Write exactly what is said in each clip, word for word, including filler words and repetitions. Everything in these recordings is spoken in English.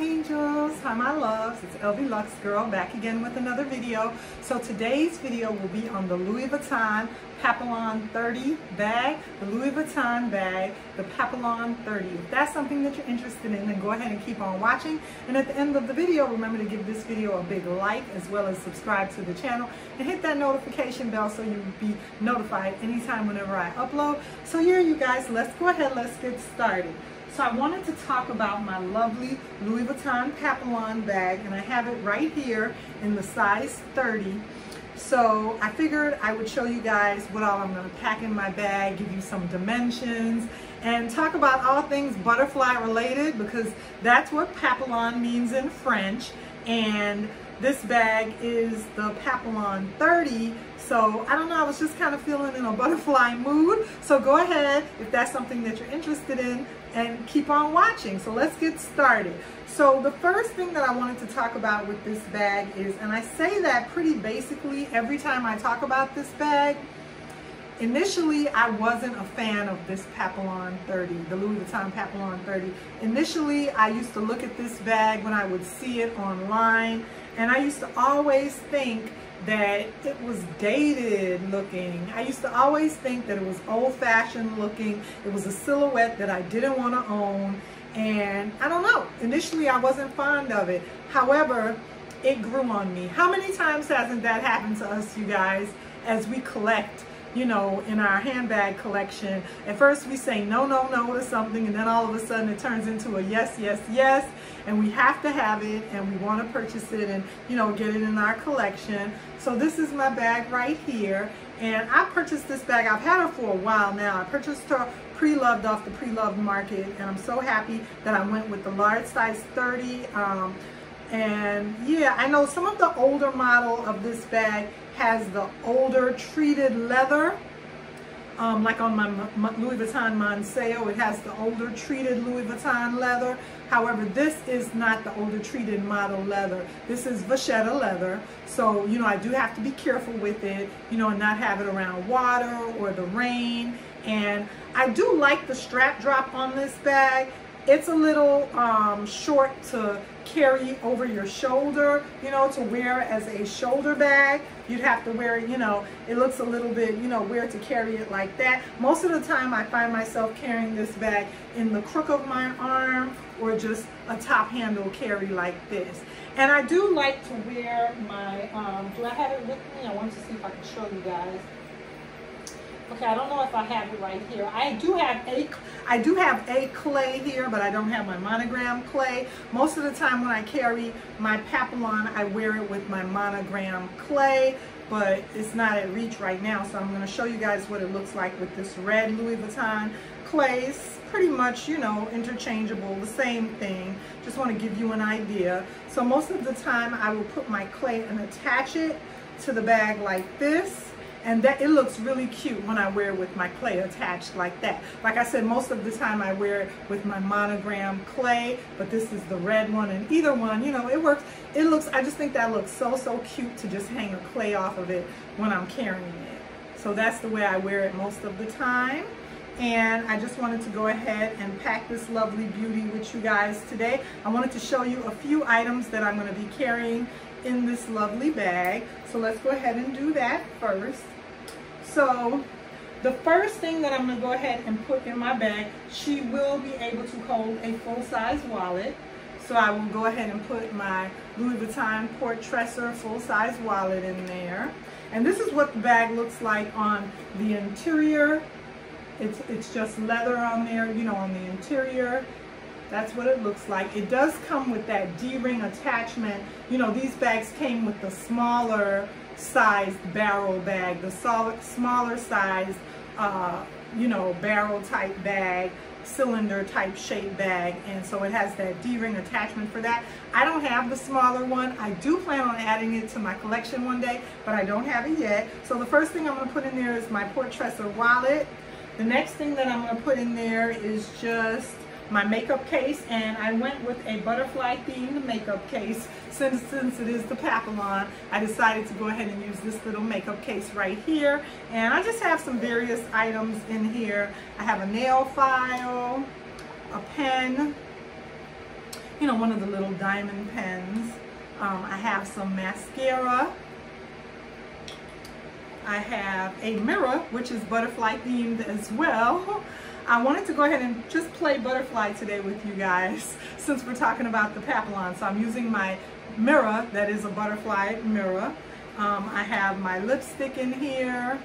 angels, hi my loves, it's L V Lux Girl back again with another video. So today's video will be on the Louis Vuitton Papillon thirty bag, the Louis Vuitton bag, the Papillon thirty. If that's something that you're interested in, then go ahead and keep on watching. And at the end of the video, remember to give this video a big like as well as subscribe to the channel and hit that notification bell so you'll be notified anytime whenever I upload. So here you guys, let's go ahead, let's get started. So I wanted to talk about my lovely Louis Vuitton Papillon bag, and I have it right here in the size thirty. So I figured I would show you guys what all I'm going to pack in my bag, give you some dimensions, and talk about all things butterfly related, because that's what Papillon means in French. And this bag is the Papillon thirty, so I don't know, I was just kind of feeling in a butterfly mood. So go ahead if that's something that you're interested in and keep on watching. So let's get started. So the first thing that I wanted to talk about with this bag is, and I say that pretty basically every time I talk about this bag, initially I wasn't a fan of this Papillon thirty, the Louis Vuitton Papillon thirty. Initially I used to look at this bag when I would see it online, and I used to always think that it was dated looking. I used to always think that it was old-fashioned looking. It was a silhouette that I didn't want to own, and I don't know, initially I wasn't fond of it. However, it grew on me. How many times hasn't that happened to us, you guys, as we collect, you know, in our handbag collection? At first we say no, no, no to something, and then all of a sudden it turns into a yes, yes, yes, and we have to have it, and we want to purchase it and, you know, get it in our collection. So this is my bag right here, and I purchased this bag. I've had her for a while now. I purchased her pre-loved off the pre-loved market, and I'm so happy that I went with the large size thirty. Um, and yeah, I know some of the older model of this bag has the older treated leather, um, like on my Louis Vuitton Monceau, it has the older treated Louis Vuitton leather. However, this is not the older treated model leather. This is Vachetta leather. So, you know, I do have to be careful with it, you know, and not have it around water or the rain. And I do like the strap drop on this bag. It's a little um, short to carry over your shoulder, you know, to wear as a shoulder bag. You'd have to wear it, you know, it looks a little bit, you know, weird to carry it like that. Most of the time I find myself carrying this bag in the crook of my arm or just a top handle carry like this. And I do like to wear my, um, do I have it with me? I wanted to see if I can show you guys. Okay, I don't know if I have it right here. I do have a, I do have a clay here, but I don't have my monogram clay. Most of the time when I carry my Papillon, I wear it with my monogram clay, but it's not at reach right now. So I'm gonna show you guys what it looks like with this red Louis Vuitton clay. It's pretty much, you know, interchangeable, the same thing. Just wanna give you an idea. So most of the time I will put my clay and attach it to the bag like this. And that it looks really cute when I wear it with my clay attached like that. Like I said, most of the time I wear it with my monogram clay, but this is the red one, and either one, you know, it works. It looks, I just think that looks so, so cute to just hang a clay off of it when I'm carrying it. So that's the way I wear it most of the time. And I just wanted to go ahead and pack this lovely beauty with you guys today. I wanted to show you a few items that I'm gonna be carrying in this lovely bag. So let's go ahead and do that first. So the first thing that I'm gonna go ahead and put in my bag, she will be able to hold a full-size wallet. So I will go ahead and put my Louis Vuitton Portresser full-size wallet in there. And this is what the bag looks like on the interior. It's, it's just leather on there, you know, on the interior. That's what it looks like. It does come with that D-ring attachment. You know, these bags came with the smaller sized barrel bag, the solid, smaller sized, uh, you know, barrel type bag, cylinder type shape bag. And so it has that D-ring attachment for that. I don't have the smaller one. I do plan on adding it to my collection one day, but I don't have it yet. So the first thing I'm gonna put in there is my Portresser wallet. The next thing that I'm gonna put in there is just my makeup case, and I went with a butterfly themed makeup case. Since, since it is the Papillon, I decided to go ahead and use this little makeup case right here. And I just have some various items in here. I have a nail file, a pen, you know, one of the little diamond pens. Um, I have some mascara. I have a mirror, which is butterfly themed as well. I wanted to go ahead and just play butterfly today with you guys, since we're talking about the Papillon. So I'm using my mirror that is a butterfly mirror. Um, I have my lipstick in here.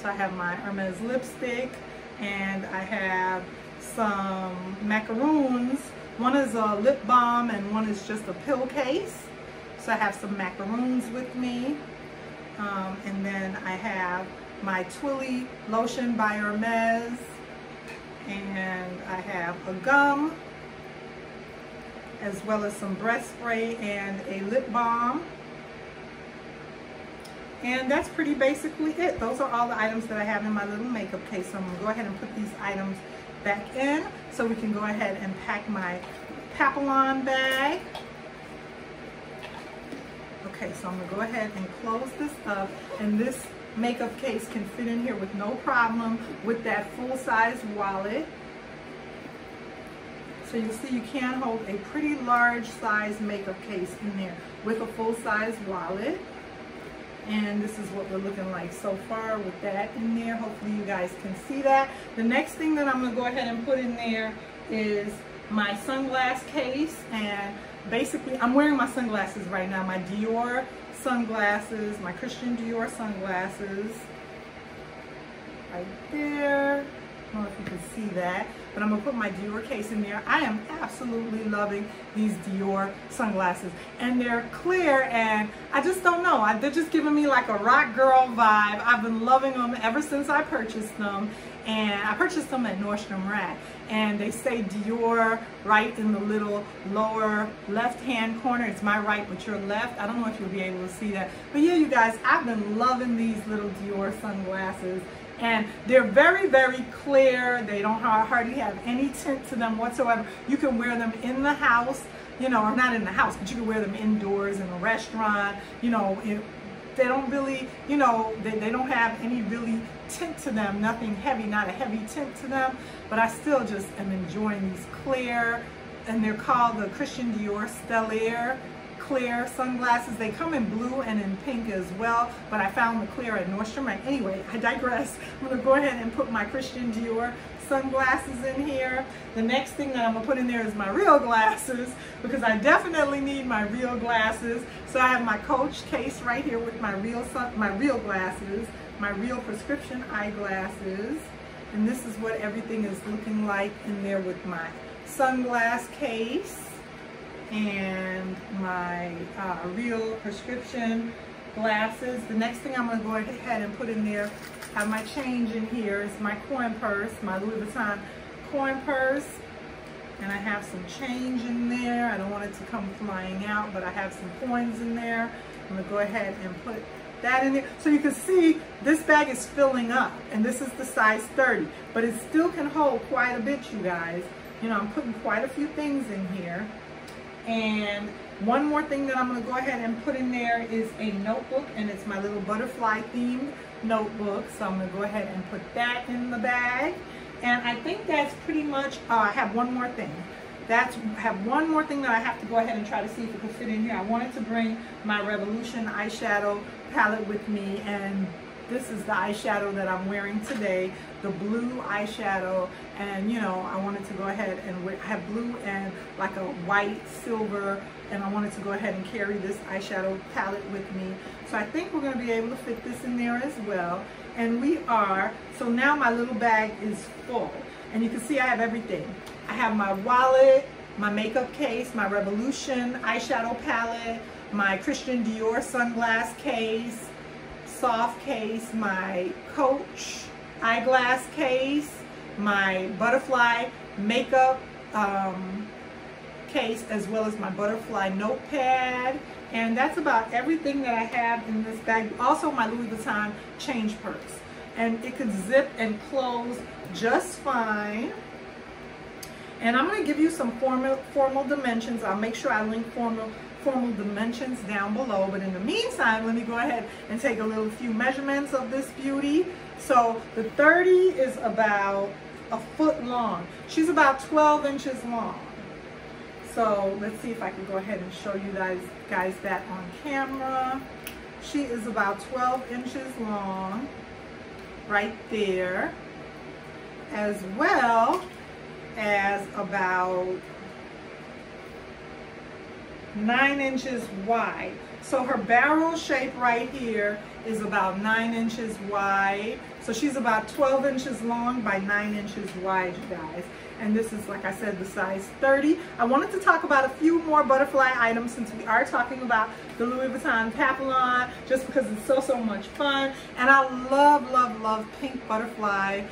So I have my Hermes lipstick, and I have some macaroons. One is a lip balm and one is just a pill case. So I have some macaroons with me. Um, and then I have my Twilly lotion by Hermes. And I have a gum, as well as some breath spray and a lip balm. And that's pretty basically it. Those are all the items that I have in my little makeup case. So I'm gonna go ahead and put these items back in so we can go ahead and pack my Papillon bag. Okay, so I'm gonna go ahead and close this up, and this makeup case can fit in here with no problem with that full-size wallet. So you'll see you can hold a pretty large size makeup case in there with a full-size wallet. And this is what we're looking like so far with that in there. Hopefully you guys can see that. The next thing that I'm gonna go ahead and put in there is my sunglass case. And basically, I'm wearing my sunglasses right now, my Dior sunglasses, my Christian Dior sunglasses. Right there. I don't know if you can see that, but I'm gonna put my Dior case in there. I am absolutely loving these Dior sunglasses, and they're clear, and I just don't know, I, they're just giving me like a rock girl vibe. I've been loving them ever since I purchased them, and I purchased them at Nordstrom Rack, and they say Dior right in the little lower left hand corner. It's my right but your left. I don't know if you'll be able to see that, but yeah, you guys, I've been loving these little Dior sunglasses. And they're very, very clear. They don't hardly have any tint to them whatsoever. You can wear them in the house, you know, or not in the house, but you can wear them indoors, in a restaurant, you know. It, they don't really, you know, they, they don't have any really tint to them, nothing heavy, not a heavy tint to them. But I still just am enjoying these clear, and they're called the Christian Dior Stellaire clear sunglasses. They come in blue and in pink as well, but I found the clear at Nordstrom Rack. Anyway, I digress. I'm gonna go ahead and put my Christian Dior sunglasses in here. The next thing that I'm gonna put in there is my real glasses, because I definitely need my real glasses. So I have my Coach case right here with my real sun my real glasses, my real prescription eyeglasses, and this is what everything is looking like in there with my sunglass case and my uh, real prescription glasses. The next thing I'm gonna go ahead and put in there, have my change in here, is my coin purse, my Louis Vuitton coin purse. And I have some change in there. I don't want it to come flying out, but I have some coins in there. I'm gonna go ahead and put that in there. So you can see this bag is filling up, and this is the size thirty, but it still can hold quite a bit, you guys. You know, I'm putting quite a few things in here. And one more thing that I'm going to go ahead and put in there is a notebook, and it's my little butterfly themed notebook. So I'm going to go ahead and put that in the bag. And I think that's pretty much, uh, I have one more thing. That's, I have one more thing that I have to go ahead and try to see if it can fit in here. I wanted to bring my Revolution eyeshadow palette with me, and this is the eyeshadow that I'm wearing today, the blue eyeshadow. And you know, I wanted to go ahead and wear, I have blue and like a white, silver, and I wanted to go ahead and carry this eyeshadow palette with me. So I think we're gonna be able to fit this in there as well. And we are, so now my little bag is full. And you can see I have everything. I have my wallet, my makeup case, my Revolution eyeshadow palette, my Christian Dior sunglass case, soft case, my Coach eyeglass case, my butterfly makeup um, case, as well as my butterfly notepad. And that's about everything that I have in this bag. Also my Louis Vuitton change purse, and it could zip and close just fine. And I'm going to give you some formal formal dimensions. I'll make sure I link formal formal dimensions down below, but in the meantime, let me go ahead and take a little few measurements of this beauty. So the thirty is about a foot long. She's about twelve inches long. So let's see if I can go ahead and show you guys guys that on camera. She is about twelve inches long right there, as well as about nine inches wide. So her barrel shape right here is about nine inches wide. So she's about twelve inches long by nine inches wide, you guys. And this is, like I said, the size thirty. I wanted to talk about a few more butterfly items since we are talking about the Louis Vuitton Papillon, just because it's so, so much fun. And I love, love, love Pink Butterfly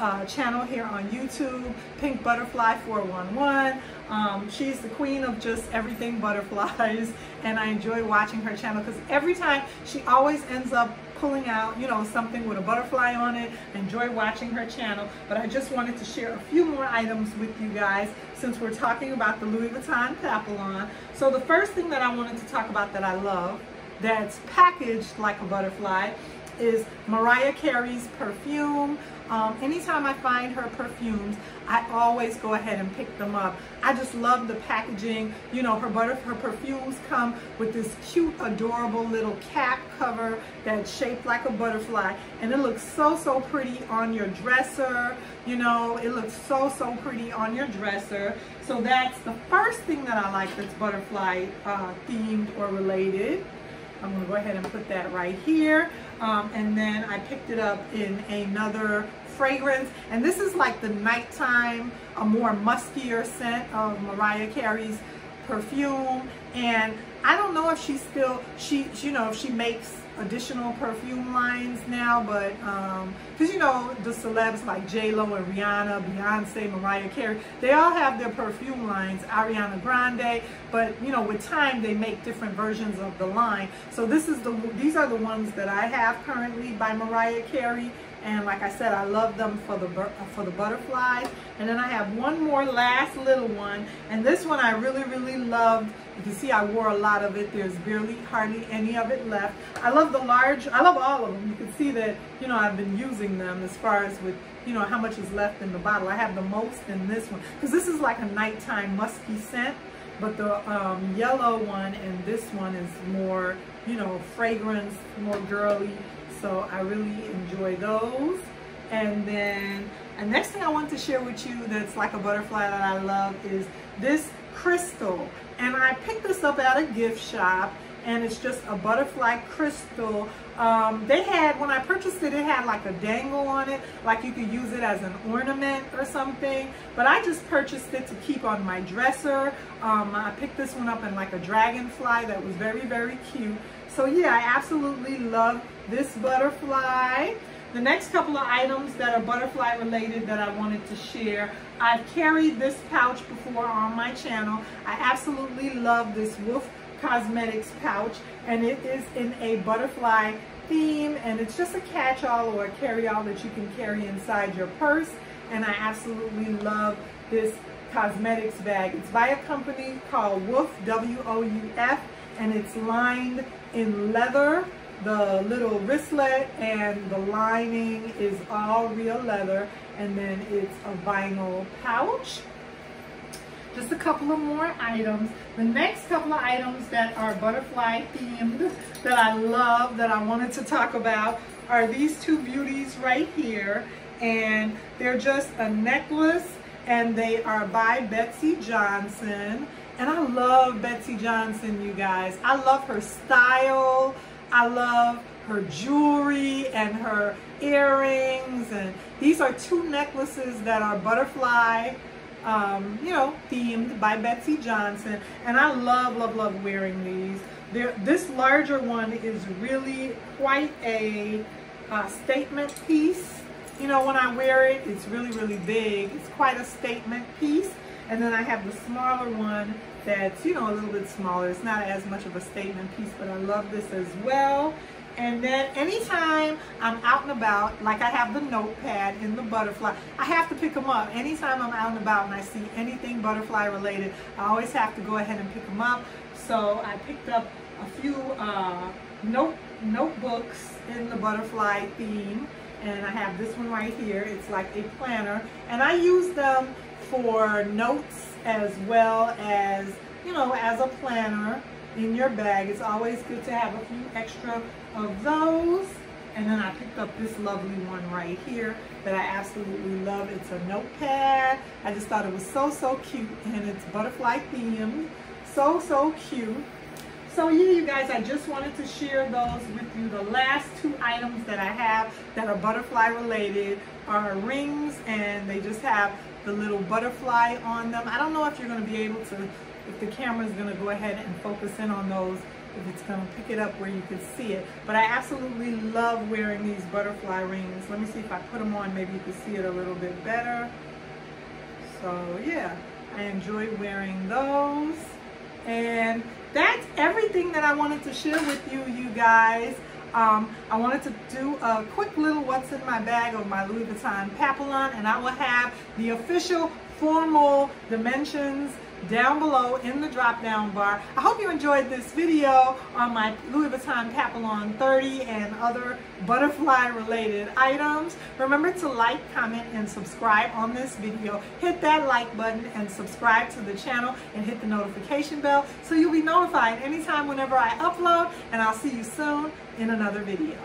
uh, channel here on YouTube, Pink Butterfly four one one. Um, she's the queen of just everything butterflies, and I enjoy watching her channel because every time she always ends up pulling out, you know, something with a butterfly on it. I enjoy watching her channel, but I just wanted to share a few more items with you guys since we're talking about the Louis Vuitton Papillon. So the first thing that I wanted to talk about that I love that's packaged like a butterfly is Mariah Carey's perfume. Um, anytime I find her perfumes, I always go ahead and pick them up. I just love the packaging. You know, her butter, her perfumes come with this cute, adorable little cap cover that's shaped like a butterfly. And it looks so, so pretty on your dresser. You know, it looks so, so pretty on your dresser. So that's the first thing that I like that's butterfly uh, themed or related. I'm gonna go ahead and put that right here. Um, and then I picked it up in another fragrance. And this is like the nighttime, a more muskier scent of Mariah Carey's perfume. And I don't know if she still, she, you know, if she makes additional perfume lines now, but um, because you know, the celebs like J Lo and Rihanna, Beyonce, Mariah Carey, they all have their perfume lines, Ariana Grande, but you know, with time they make different versions of the line. So this is the, these are the ones that I have currently by Mariah Carey. And like I said, I love them for the for the butterflies. And then I have one more last little one. And this one I really, really loved. You can see I wore a lot of it. There's barely, hardly any of it left. I love the large, I love all of them. You can see that, you know, I've been using them as far as with, you know, how much is left in the bottle. I have the most in this one, because this is like a nighttime musky scent. But the um, yellow one and this one is more, you know, fragrance, more girly. So I really enjoy those. And then the next thing I want to share with you that's like a butterfly that I love is this crystal. And I picked this up at a gift shop, and it's just a butterfly crystal. Um, they had, when I purchased it, it had like a dangle on it, like you could use it as an ornament or something, but I just purchased it to keep on my dresser. Um, I picked this one up in like a dragonfly that was very, very cute. So yeah, I absolutely love this butterfly. The next couple of items that are butterfly related that I wanted to share, I've carried this pouch before on my channel. I absolutely love this Wolf Cosmetics pouch, and it is in a butterfly theme, and it's just a catch-all or a carry-all that you can carry inside your purse. And I absolutely love this cosmetics bag. It's by a company called Wolf, W O U F, and it's lined in leather. The little wristlet and the lining is all real leather, and then it's a vinyl pouch. Just a couple of more items. The next couple of items that are butterfly themed that I love, that I wanted to talk about, are these two beauties right here. And they're just a necklace, and they are by Betsey Johnson. And I love Betsey Johnson, you guys. I love her style. I love her jewelry and her earrings. And these are two necklaces that are butterfly, um, you know, themed by Betsey Johnson. And I love, love, love wearing these. They're, this larger one is really quite a uh, statement piece. You know, when I wear it, it's really, really big. It's quite a statement piece. And then I have the smaller one that's, you know, a little bit smaller. It's not as much of a statement piece, but I love this as well. And then anytime I'm out and about, like I have the notepad and the butterfly, I have to pick them up. Anytime I'm out and about and I see anything butterfly related, I always have to go ahead and pick them up. So I picked up a few uh, note notebooks in the butterfly theme. And I have this one right here. It's like a planner. And I use them for notes as well as, you know, as a planner in your bag. It's always good to have a few extra of those. And then I picked up this lovely one right here that I absolutely love. It's a notepad. I just thought it was so, so cute, and it's butterfly themed. So, so cute. So yeah, you guys, I just wanted to share those with you. The last two items that I have that are butterfly related are rings, and they just have the little butterfly on them. I don't know if you're gonna be able to, if the camera's gonna go ahead and focus in on those, if it's gonna pick it up where you can see it. But I absolutely love wearing these butterfly rings. Let me see if I put them on, maybe you can see it a little bit better. So yeah, I enjoy wearing those. And that's everything that I wanted to share with you, you guys. Um, I wanted to do a quick little what's in my bag of my Louis Vuitton Papillon, and I will have the official formal dimensions down below in the drop down bar. I hope you enjoyed this video on my Louis Vuitton Papillon thirty and other butterfly related items. Remember to like, comment, and subscribe on this video. Hit that like button and subscribe to the channel and hit the notification bell so you'll be notified anytime whenever I upload, and I'll see you soon in another video.